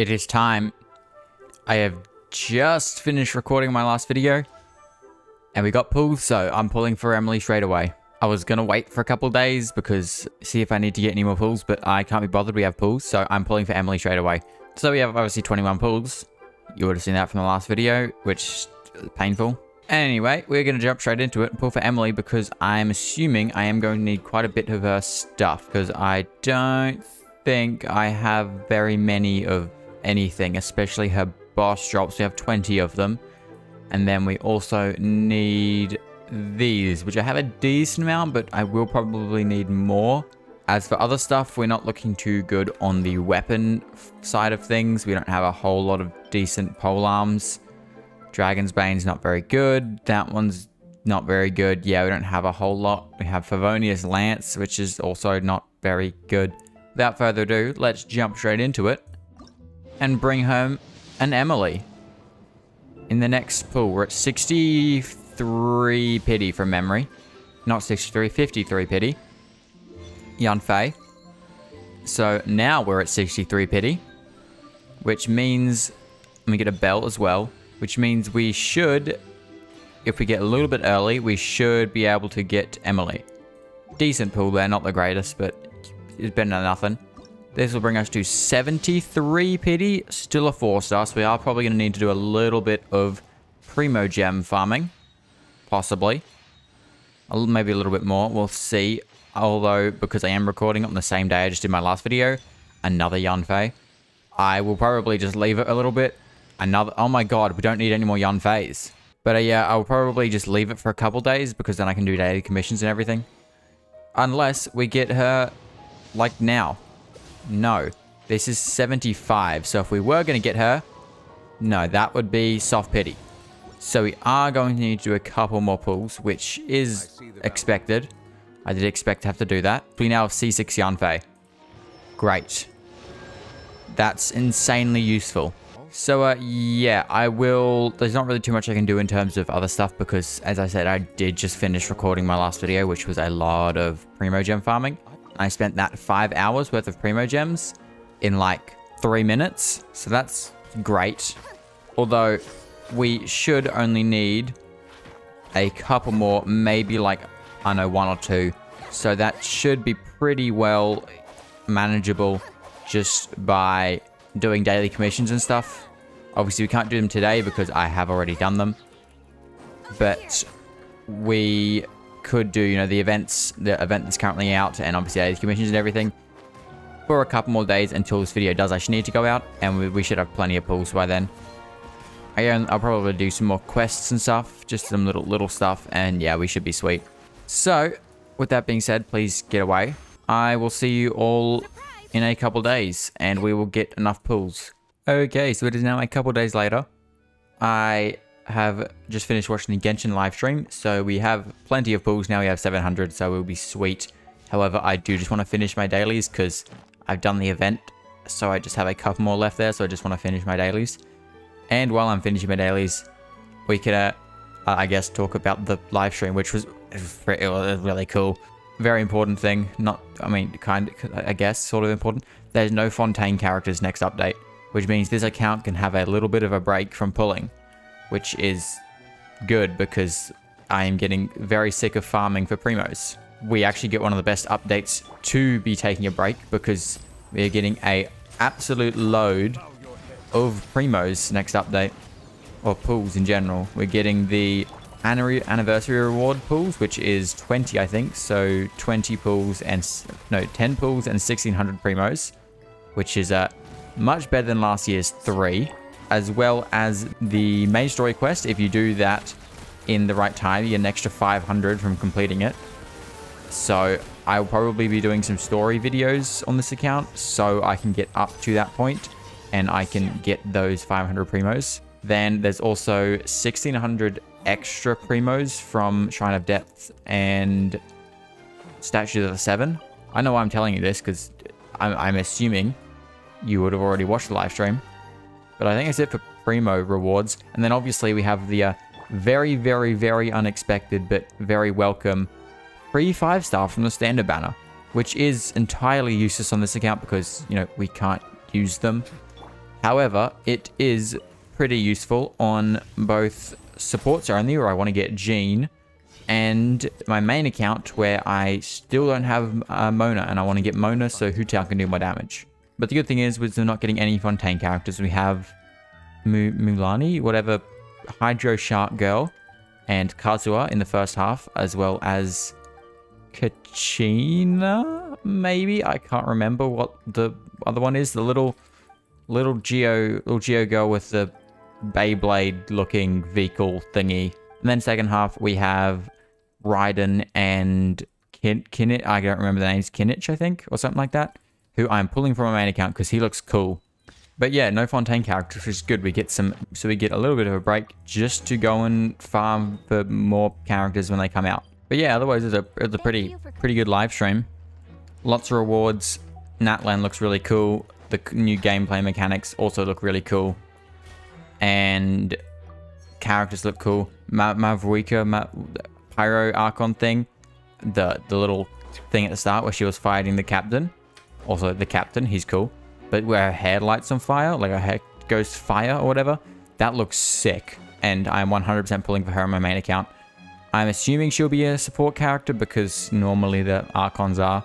It is time. I have just finished recording my last video and we got pulled, so I'm pulling for Emily straight away. I was going to wait for a couple days because see if I need to get any more pulls, but I can't be bothered. We have pulls, so I'm pulling for Emily straight away. So we have obviously 21 pulls. You would have seen that from the last video, which is painful. Anyway, we're going to jump straight into it and pull for Emily because I'm assuming I am going to need quite a bit of her stuff because I don't think I have very many of anything, especially her boss drops. We have 20 of them, and then we also need these, which I have a decent amount, but I will probably need more. As for other stuff, we're not looking too good on the weapon side of things. We don't have a whole lot of decent polearms. Dragon's Bane's not very good. That one's not very good. Yeah, we don't have a whole lot. We have Favonius Lance, which is also not very good. Without further ado, let's jump straight into it and bring home an Emily. In the next pool, we're at 63 pity from memory. Not 63, 53 pity. Yanfei. So now we're at 63 pity, which means, let me get a bell as well, which means we should, if we get a little bit early, we should be able to get Emily. Decent pool there, not the greatest, but it's better than nothing. This will bring us to 73 pity, still a 4-star, so we are probably going to need to do a little bit of Primo Gem farming, possibly. Maybe a little bit more, we'll see. Although, because I am recording on the same day I just did my last video, another Yanfei. I will probably just leave it a little bit. Another, oh my god, we don't need any more Yanfeis. But yeah, I'll probably just leave it for a couple days because then I can do daily commissions and everything. Unless we get her, like now. No, this is 75. So if we were going to get her, no, that would be soft pity. So we are going to need to do a couple more pulls, which is expected. I did expect to have to do that. We now have C6 Yanfei. Great. That's insanely useful. So, yeah, I will... There's not really too much I can do in terms of other stuff because, as I said, I did just finish recording my last video, which was a lot of Primo Gem farming. I spent that 5 hours worth of Primo Gems in, like, 3 minutes. So that's great. Although, we should only need a couple more, maybe, like, I don't know, 1 or 2. So that should be pretty well manageable just by doing daily commissions and stuff. Obviously, we can't do them today because I have already done them. But we could do, you know, the events, the event that's currently out, and obviously daily commissions and everything for a couple more days until this video does actually need to go out, and we should have plenty of pulls by then. Again, I'll probably do some more quests and stuff, just some little stuff, and yeah, we should be sweet. So, with that being said, please get away. I will see you all in a couple days, and we will get enough pulls. Okay, so it is now a couple days later. I have just finished watching the Genshin live stream, so we have plenty of pulls now. We have 700, so we'll be sweet. However, I do just want to finish my dailies because I've done the event, so I just have a couple more left there. So I just want to finish my dailies, and while I'm finishing my dailies, we could, I guess, talk about the live stream, which was really cool. Very important thing. Not, I mean, kind of, I guess, sort of important. There's no Fontaine characters next update, which means this account can have a little bit of a break from pulling, which is good because I am getting very sick of farming for primos. We actually get one of the best updates to be taking a break because we are getting a absolute load of primos next update, or pools in general. We're getting the anniversary reward pools, which is 20, I think. So 20 pools and no, 10 pools and 1600 primos, which is much better than last year's 3, as well as the main story quest. If you do that in the right time, you get an extra 500 from completing it. So I'll probably be doing some story videos on this account so I can get up to that point and I can get those 500 primos. Then there's also 1600 extra primos from Shrine of Depth and Statue of the 7. I know why I'm telling you this because I'm assuming you would have already watched the live stream, but I think that's it for primo rewards. And then obviously we have the very, very, very unexpected but very welcome free 5-star from the standard banner, which is entirely useless on this account because, you know, we can't use them. However, it is pretty useful on both supports only, where I want to get Jean, and my main account where I still don't have Mona, and I want to get Mona so Hu Tao can do more damage. But the good thing is, we're not getting any Fontaine characters. We have Mulani, whatever, Hydro Shark Girl, and Kazuha in the first half, as well as Kachina, maybe? I can't remember what the other one is. The little Geo girl with the Beyblade looking vehicle thingy. And then second half we have Raiden and Kinnich. I don't remember the names. Kinnich, I think, or something like that, who I'm pulling from my main account because he looks cool. But yeah, no Fontaine characters, which is good. We get some, so we get a little bit of a break just to go and farm for more characters when they come out. But yeah, otherwise it's a pretty good live stream. Lots of rewards. Natlan looks really cool. The new gameplay mechanics also look really cool, and characters look cool. Mavrika, Pyro Archon thing, the little thing at the start where she was fighting the captain. Also the captain, he's cool. But where her hair lights on fire, like her hair goes fire or whatever, that looks sick. And I'm 100% pulling for her on my main account. I'm assuming she'll be a support character because normally the Archons are.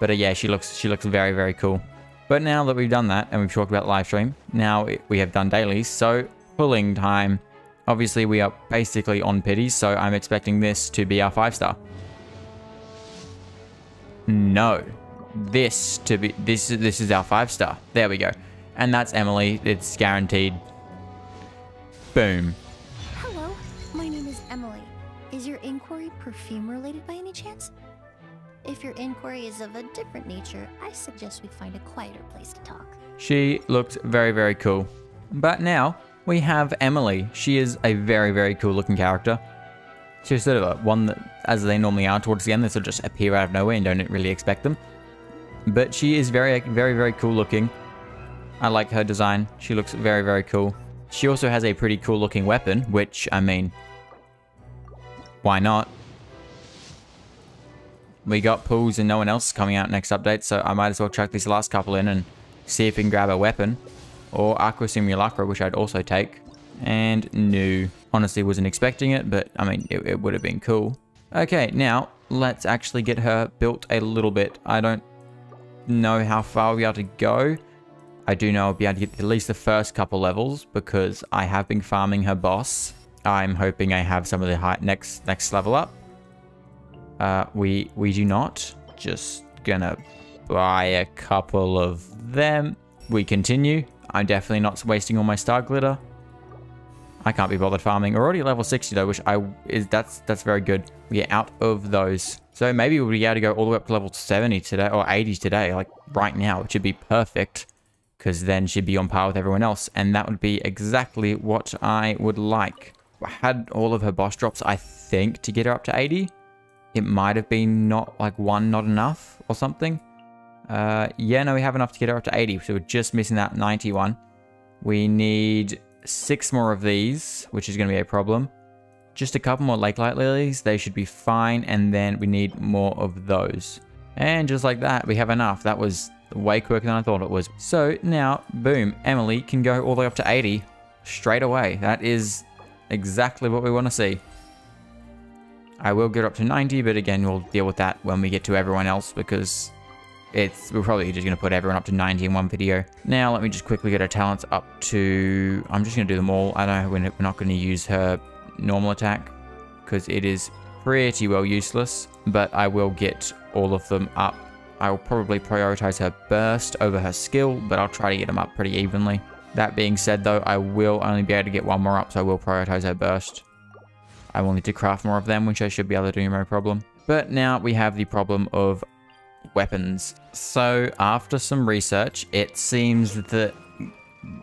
But yeah, she looks very, very cool. But now that we've done that and we've talked about live stream, now we have done dailies. So pulling time, obviously we are basically on pity. So I'm expecting this to be our 5-star. No. This is our 5-star. There we go. And that's Emily. It's guaranteed. Boom. Hello, my name is Emily. Is your inquiry perfume related by any chance? If your inquiry is of a different nature, I suggest we find a quieter place to talk. She looks very, very cool. But now we have Emily. She is a very, very cool looking character. She's sort of one that, as they normally are towards the end, this will just appear out of nowhere and don't really expect them. But she is very, very, very cool looking. I like her design. She looks very, very cool. She also has a pretty cool looking weapon, which, I mean, why not? We got pools and no one else coming out next update, so I might as well chuck these last couple in and see if we can grab a weapon. Or Aqua Simulacra, which I'd also take. And new. Honestly, wasn't expecting it, but, I mean, it would have been cool. Okay, now, let's actually get her built a little bit. I don't know how far we'll be able to go. I do know I'll be able to get at least the first couple levels because I have been farming her boss. I'm hoping I have some of the high next level up. We do not. Just gonna buy a couple of them. We continue. I'm definitely not wasting all my star glitter. I can't be bothered farming. We're already level 60 though, which that's very good. We get out of those. So maybe we'll be able to go all the way up to level 70 today or 80 today, like right now, which would be perfect. Because then she'd be on par with everyone else. And that would be exactly what I would like. I had all of her boss drops, I think, to get her up to 80. It might have been not like one not enough or something. Yeah, no, we have enough to get her up to 80. So we're just missing that 91. We need 6 more of these, which is going to be a problem. Just a couple more Lake Light Lilies. They should be fine. And then we need more of those. And just like that, we have enough. That was way quicker than I thought it was. So now, boom, Emily can go all the way up to 80 straight away. That is exactly what we want to see. I will get up to 90, but again, we'll deal with that when we get to everyone else because we're probably just going to put everyone up to 90 in one video. Now, let me just quickly get her talents up to... I'm just going to do them all. I know we're not going to use her normal attack because it is pretty well useless, but I will get all of them up. I will probably prioritize her burst over her skill, but I'll try to get them up pretty evenly. That being said, though, I will only be able to get one more up, so I will prioritize her burst. I will need to craft more of them, which I should be able to do no problem. But now we have the problem of weapons. So after some research, it seems that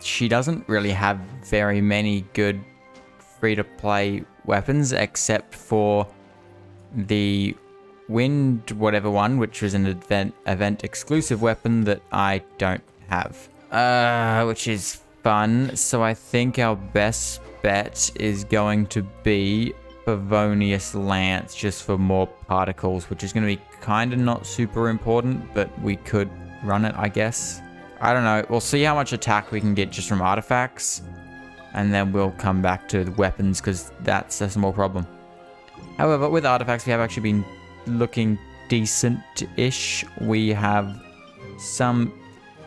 she doesn't really have very many good free-to-play weapons, except for the Wind whatever one, which was an event exclusive weapon that I don't have, which is fun. So I think our best bet is going to be Pavonius Lance, just for more particles, which is going to be kind of not super important, but we could run it, I guess. I don't know. We'll see how much attack we can get just from artifacts. And then we'll come back to the weapons, because that's a small problem. However, with artifacts, we have actually been looking decent-ish. We have some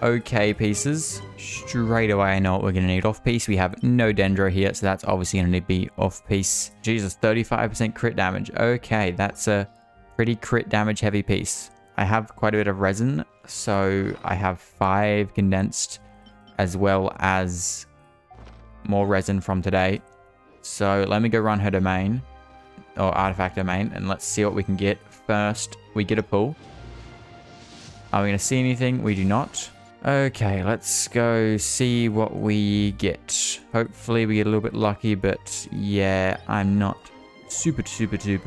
okay pieces. Straight away, I know what we're going to need. Off-piece, we have no Dendro here, so that's obviously going to be off-piece. Jesus, 35% crit damage. Okay, that's a pretty crit damage-heavy piece. I have quite a bit of resin, so I have 5 condensed, as well as more resin from today. So let me go run her domain, or artifact domain, and let's see what we can get. First, we get a pull. Are we going to see anything? We do not. Okay, let's go see what we get. Hopefully we get a little bit lucky, but yeah, I'm not super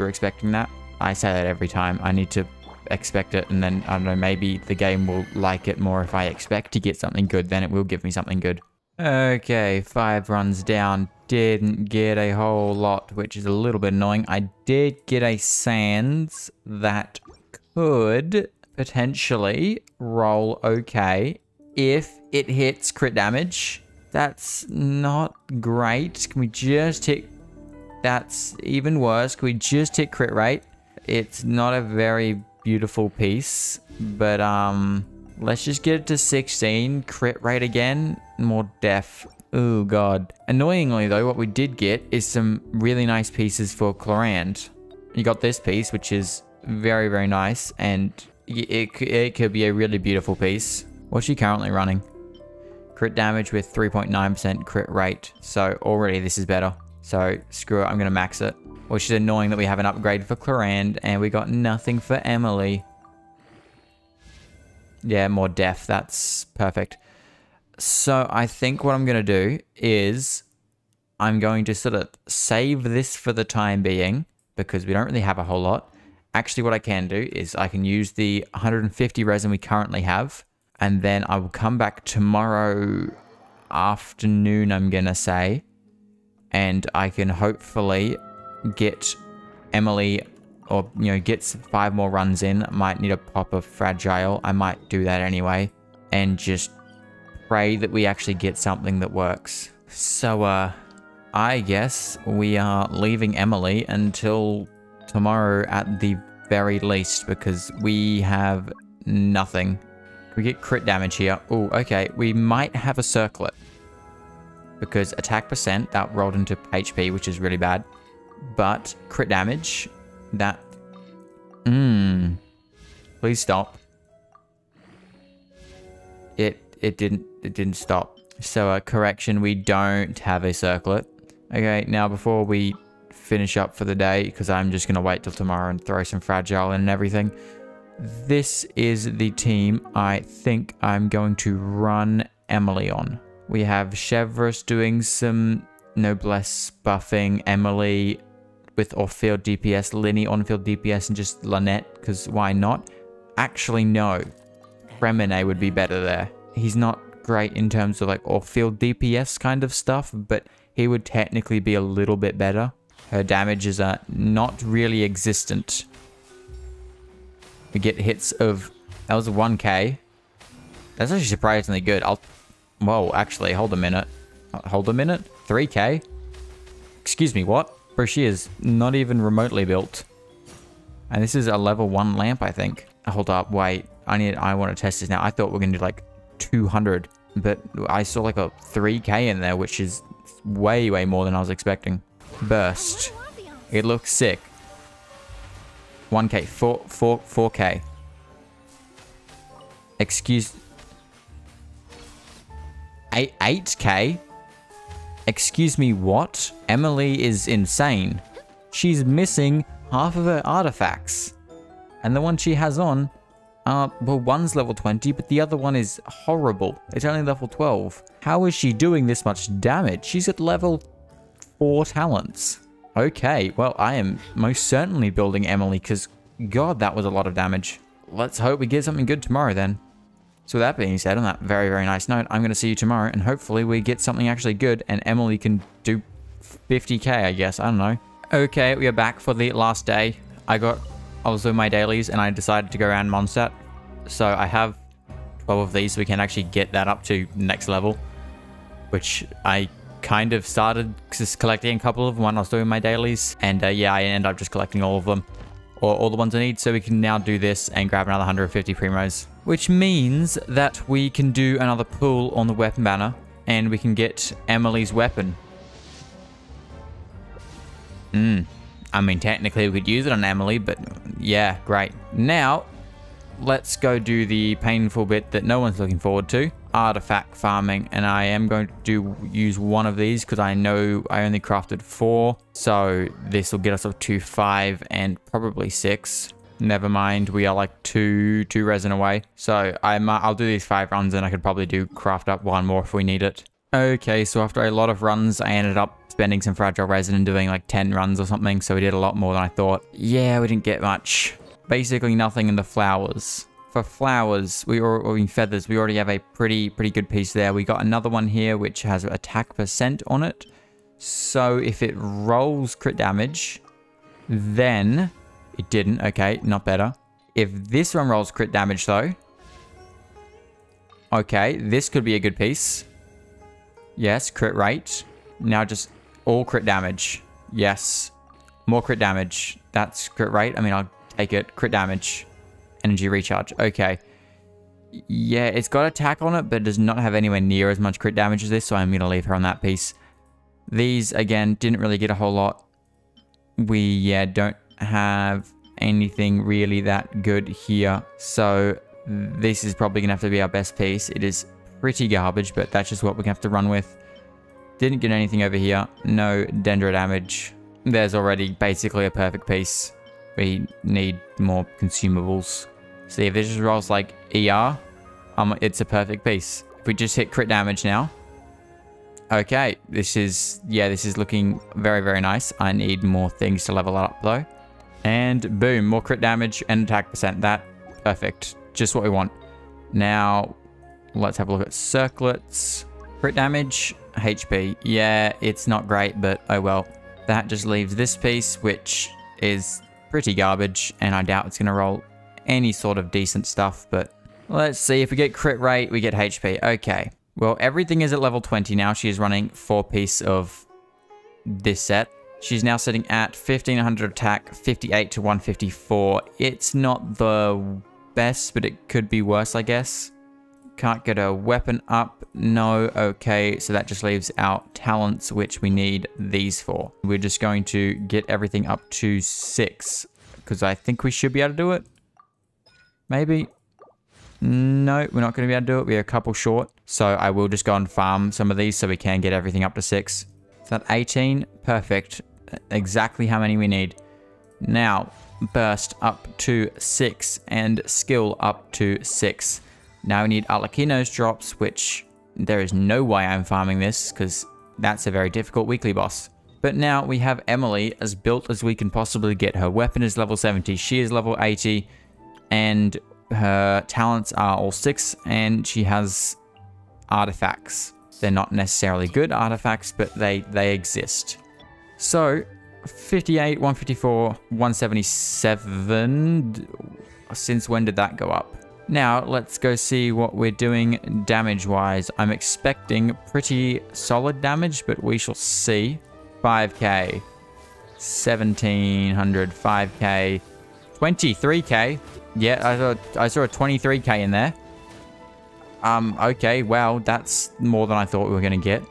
expecting that. I say that every time. I need to expect it, and then, I don't know, maybe the game will like it more if I expect to get something good, then it will give me something good. Okay, 5 runs down. Didn't get a whole lot, which is a little bit annoying. I did get a Sands that could potentially roll okay if it hits crit damage. That's not great. Can we just hit... That's even worse. Can we just hit crit rate? It's not a very beautiful piece, but let's just get it to 16. Crit rate again. More def. Oh, God. Annoyingly, though, what we did get is some really nice pieces for Clorand. You got this piece, which is very, very nice, and it could be a really beautiful piece. What's she currently running? Crit damage with 3.9% crit rate. So, already this is better. So, screw it. I'm going to max it. Which is annoying that we have an upgrade for Clorand, and we got nothing for Emily. Yeah, more def. That's perfect. So I think what I'm going to do is I'm going to sort of save this for the time being, because we don't really have a whole lot. Actually, what I can do is I can use the 150 resin we currently have, and then I will come back tomorrow afternoon, I'm going to say, and I can hopefully get Emily, or, you know, get 5 more runs in. I might need a pop of Fragile. I might do that anyway, and just pray that we actually get something that works. So, I guess we are leaving Emily until tomorrow at the very least, because we have nothing. We get crit damage here. Oh, okay. We might have a circlet, because attack percent, that rolled into HP, which is really bad. But crit damage, that... Please stop. It didn't stop. So correction, we don't have a circlet. Okay, now before we finish up for the day, because I'm just going to wait till tomorrow and throw some Fragile in and everything. This is the team I think I'm going to run Emily on. We have Chevrolet doing some Noblesse buffing, Emily with off-field DPS, Linny on-field DPS, and just Lynette, because why not? Actually, no. Fremenet would be better there. He's not great in terms of like off-field DPS kind of stuff, but he would technically be a little bit better. Her damages are not really existent. We get hits of... That was a 1k. That's actually surprisingly good. Whoa, actually, hold a minute. 3k? Excuse me, what? Bro, she is not even remotely built. And this is a level 1 lamp, I think. Hold up, wait. I want to test this now. I thought we're going to do like 200, but I saw like a 3k in there, which is way more than I was expecting. Burst, it looks sick. 1k, 4k. Excuse, 8k. Excuse me, what? Emily is insane. She's missing half of her artifacts, and the one she has on, well, one's level 20, but the other one is horrible. It's only level 12. How is she doing this much damage? She's at level 4 talents. Okay, well, I am most certainly building Emily, because, God, that was a lot of damage. Let's hope we get something good tomorrow, then. So, with that being said, on that very nice note, I'm going to see you tomorrow, and hopefully we get something actually good, and Emily can do 50k, I guess. I don't know. Okay, we are back for the last day. I got... I was doing my dailies, and I decided to go around Mondstadt. So I have 12 of these so we can actually get that up to next level, which I kind of started just collecting a couple of them when I was doing my dailies, and yeah, I end up just collecting all of them, or all the ones I need, so we can now do this and grab another 150 primos, which means that we can do another pull on the weapon banner and we can get Emily's weapon. I mean, technically we could use it on Emily, but yeah, great. Now let's go do the painful bit that no one's looking forward to, artifact farming. And I am going to use one of these because I know I only crafted 4. So this will get us up to 5 and probably 6. Never mind, we are like two resin away. So I'll do these 5 runs and I could probably craft up one more if we need it. Okay, so after a lot of runs, I ended up spending some fragile resin and doing like 10 runs or something. So we did a lot more than I thought. Yeah, we didn't get much. Basically nothing in the flowers. For flowers, feathers, we already have a pretty good piece there. We got another one here which has attack percent on it. So if it rolls crit damage, then it didn't. Okay, not better. If this one rolls crit damage though, okay, this could be a good piece. Yes, crit rate. Now just all crit damage. Yes, more crit damage. That's crit rate. I mean, I'll take it. Crit damage, energy recharge. Okay, yeah, it's got attack on it, but it does not have anywhere near as much crit damage as this, so I'm gonna leave her on that piece. These again didn't really get a whole lot. We don't have anything really that good here, so this is probably gonna have to be our best piece. It is pretty garbage, but that's just what we're gonna have to run with. Didn't get anything over here. No dendro damage. There's already basically a perfect piece. We need more consumables. See, if this just rolls like ER, it's a perfect piece. If we just hit crit damage now. Okay, this is, yeah, this is looking very, very nice. I need more things to level up though. And boom, more crit damage and attack percent. That, perfect. Just what we want. Now, let's have a look at circlets. Crit damage, HP. Yeah, it's not great, but oh well. That just leaves this piece, which is pretty garbage, and I doubt it's going to roll any sort of decent stuff, but let's see. If we get crit rate, we get HP. Okay, well, everything is at level 20 now. She is running 4 piece of this set. She's now sitting at 1500 attack, 58 to 154. It's not the best, but it could be worse, I guess. Can't get a weapon up. No. Okay, so that just leaves our talents, which we need these for. We're just going to get everything up to 6 because I think we should be able to do it. Maybe. No, we're not going to be able to do it. We're a couple short, so I will just go and farm some of these so we can get everything up to 6. Is that 18? Perfect. Exactly how many we need. Now burst up to 6 and skill up to 6. Now we need Arlecchino's drops, which there is no way I'm farming this because that's a very difficult weekly boss. But now we have Emily as built as we can possibly get. Her weapon is level 70, she is level 80, and her talents are all 6, and she has artifacts. They're not necessarily good artifacts, but they exist. So 58, 154, 177, since when did that go up? Now, let's go see what we're doing damage-wise. I'm expecting pretty solid damage, but we shall see. 5k, 1700, 5k, 23k. Yeah, I saw a 23k in there. Okay, well, that's more than I thought we were going to get.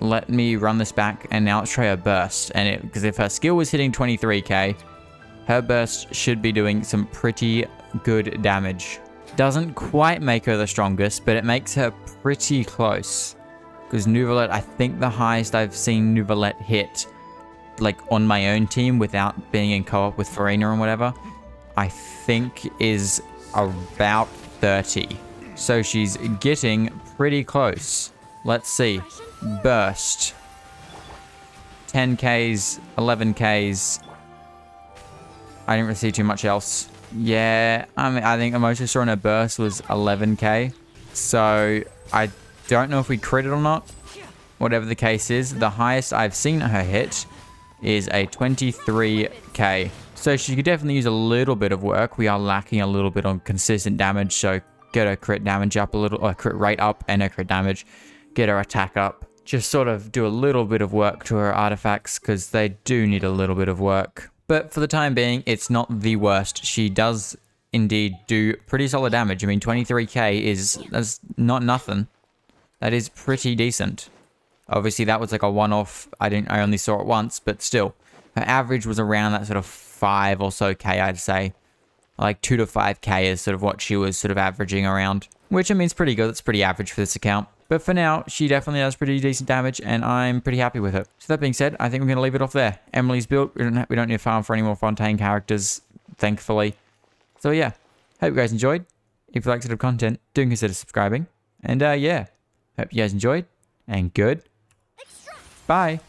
Let me run this back, and now let's try her burst. And because if her skill was hitting 23k, her burst should be doing some pretty good damage. Doesn't quite make her the strongest, but it makes her pretty close. Because Nuvelet, I think the highest I've seen Nuvelet hit, like on my own team without being in co-op with Farina and whatever, I think is about 30. So she's getting pretty close. Let's see. Burst. 10Ks, 11Ks. I didn't really see too much else. Yeah, I mean, I think the most I saw in a burst was 11k. So I don't know if we crit it or not. Whatever the case is, the highest I've seen her hit is a 23k. So she could definitely use a little bit of work. We are lacking a little bit on consistent damage, so get her crit damage up a little, or crit rate up and her crit damage, get her attack up. Just sort of do a little bit of work to her artifacts, because they do need a little bit of work. But for the time being, it's not the worst. She does indeed do pretty solid damage. I mean, 23k that's not nothing. That is pretty decent. Obviously, that was like a one-off. I only saw it once, but still. Her average was around that sort of 5 or so K, I'd say. Like 2 to 5K is sort of what she was sort of averaging around. Which, I mean, is pretty good. That's pretty average for this account. But for now, she definitely does pretty decent damage, and I'm pretty happy with it. So that being said, I think we're going to leave it off there. Emily's built. We don't need to farm for any more Fontaine characters, thankfully. So yeah, hope you guys enjoyed. If you like sort of content, do consider subscribing. And yeah, hope you guys enjoyed, and good. Bye.